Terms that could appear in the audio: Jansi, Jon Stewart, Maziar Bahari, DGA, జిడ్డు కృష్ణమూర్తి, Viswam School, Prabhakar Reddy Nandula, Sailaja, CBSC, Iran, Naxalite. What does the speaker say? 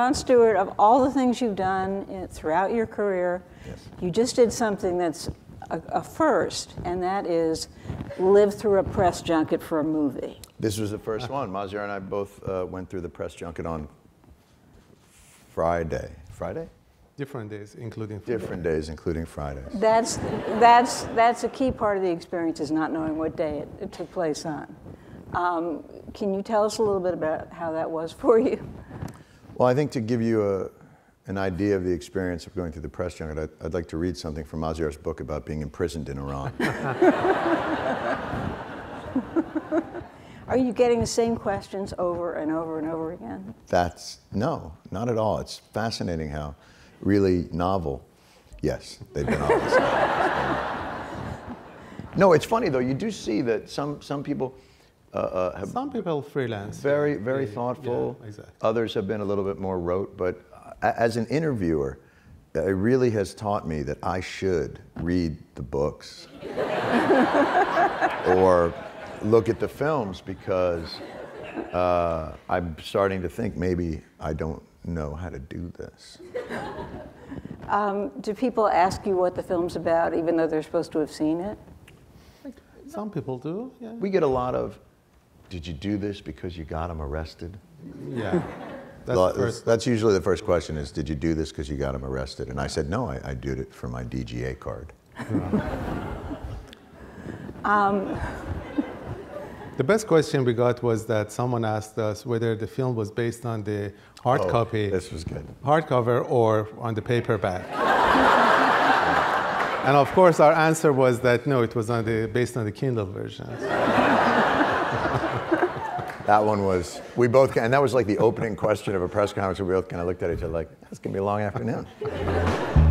Jon Stewart, of all the things you've done throughout your career, yes, you just did something that's a first, and that is live through a press junket for a movie. This was the first one. Maziar and I both went through the press junket on Friday. Friday? Different days, including Friday. Different days, including Fridays. That's a key part of the experience, is not knowing what day it took place on. Can you tell us a little bit about how that was for you? Well, I think to give you an idea of the experience of going through the press junket, I'd like to read something from Maziar's book about being imprisoned in Iran. Are you getting the same questions over and over and over again? No, not at all. It's fascinating how really novel. Yes, they've been obvious. No, it's funny though. You do see that some people have freelance. Very, very thoughtful. Yeah, exactly. Others have been a little bit more rote. But as an interviewer, it really has taught me that I should read the books or look at the films, because I'm starting to think maybe I don't know how to do this. Do people ask you what the film's about, even though they're supposed to have seen it? Some people do, yeah. We get a lot of, did you do this because you got him arrested? Yeah. That's usually the first question, is, did you do this because you got him arrested? And I said, no, I did it for my DGA card. The best question we got was that someone asked us whether the film was based on the hard copy. This was good. Hardcover or on the paperback. And of course our answer was that no, it was on based on the Kindle version. That one was, we both, and that was like the opening question of a press conference, and we both kind of looked at each other like, that's going to be a long afternoon.